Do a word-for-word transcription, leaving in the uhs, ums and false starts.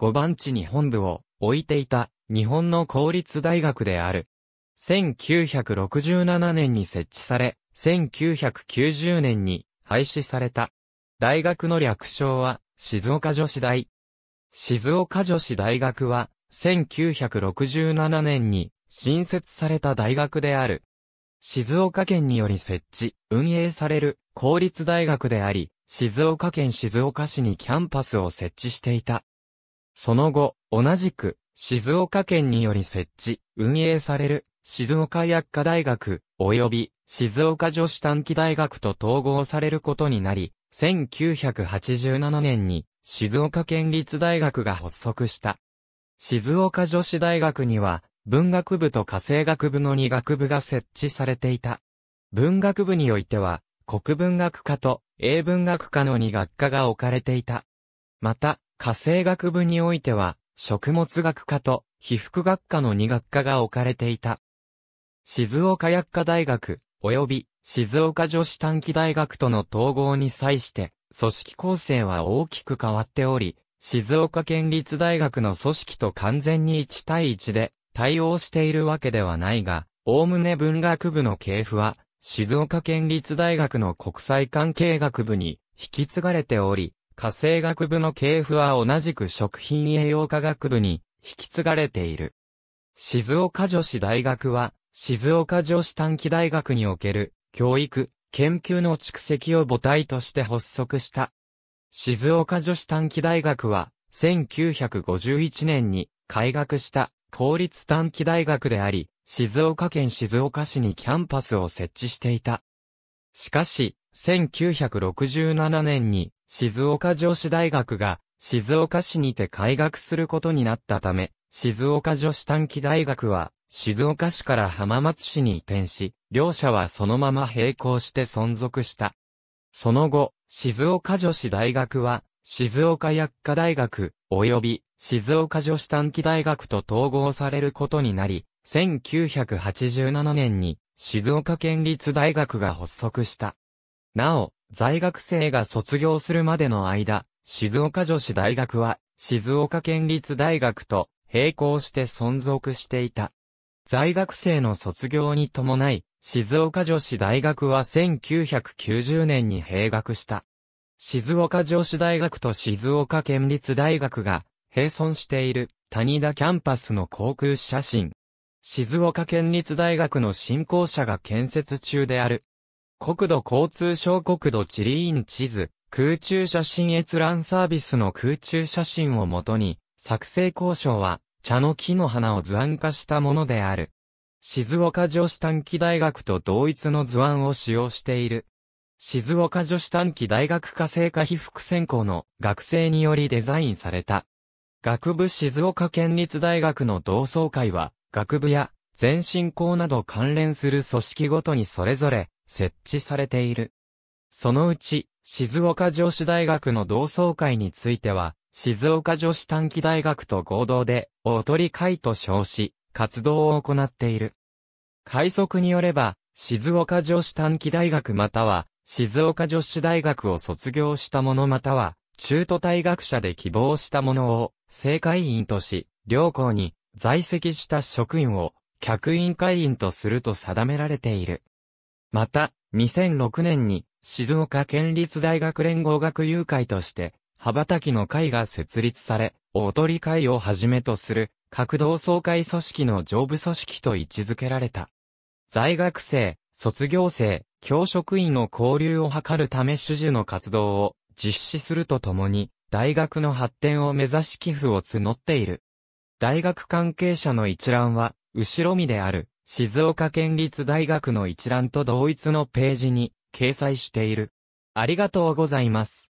ごばん地に本部を置いていた日本の公立大学である。せんきゅうひゃくろくじゅうななねんに設置され、せんきゅうひゃくきゅうじゅうねんに廃止された。大学の略称は静岡女子大。静岡女子大学はせんきゅうひゃくろくじゅうななねんに新設された大学である。静岡県により設置、運営される公立大学であり、静岡県静岡市にキャンパスを設置していた。その後、同じく静岡県により設置、運営される静岡薬科大学及び静岡女子短期大学と統合されることになり、せんきゅうひゃくはちじゅうななねんに静岡県立大学が発足した。静岡女子大学には文学部と家政学部のに学部が設置されていた。文学部においては国文学科と英文学科のに学科が置かれていた。また、家政学部においては食物学科と被服学科のに学科が置かれていた。静岡薬科大学及び静岡女子短期大学との統合に際して組織構成は大きく変わっており、静岡県立大学の組織と完全にいち対いちで対応しているわけではないが、おおむね文学部の系譜は、静岡県立大学の国際関係学部に引き継がれており、家政学部の系譜は同じく食品栄養科学部に引き継がれている。静岡女子大学は、静岡女子短期大学における教育、研究の蓄積を母体として発足した。静岡女子短期大学は、せんきゅうひゃくごじゅういちねんに開学した公立短期大学であり、静岡県静岡市にキャンパスを設置していた。しかし、せんきゅうひゃくろくじゅうななねんに静岡女子大学が静岡市にて開学することになったため、静岡女子短期大学は静岡市から浜松市に移転し、両社はそのまま並行して存続した。その後、静岡女子大学は、静岡薬科大学及び静岡女子短期大学と統合されることになり、せんきゅうひゃくはちじゅうななねんに静岡県立大学が発足した。なお、在学生が卒業するまでの間、静岡女子大学は静岡県立大学と並行して存続していた。在学生の卒業に伴い、静岡女子大学はせんきゅうひゃくきゅうじゅうねんに閉学した。静岡女子大学と静岡県立大学が並存している谷田キャンパスの航空写真。静岡県立大学の新校舎が建設中である。国土交通省国土地理院地図、空中写真閲覧サービスの空中写真をもとに、作成校章は茶の木の花を図案化したものである。静岡女子短期大学と同一の図案を使用している。静岡女子短期大学家政科被服専攻の学生によりデザインされた。学部静岡県立大学の同窓会は、学部や前進校など関連する組織ごとにそれぞれ設置されている。そのうち、静岡女子大学の同窓会については、静岡女子短期大学と合同で、大鳥会と称し、活動を行っている。解測によれば、静岡女子短期大学または、静岡女子大学を卒業した者または、中途退学者で希望した者を、正会員とし、両校に在籍した職員を、客員会員とすると定められている。また、にせんろくねんに、静岡県立大学連合学友会として、羽ばたきの会が設立され、大鳥会をはじめとする、各同窓会組織の上部組織と位置づけられた。在学生、卒業生、教職員の交流を図るため種々の活動を実施するとともに、大学の発展を目指し寄付を募っている。大学関係者の一覧は、後ろ見である、静岡県立大学の一覧と同一のページに掲載している。ありがとうございます。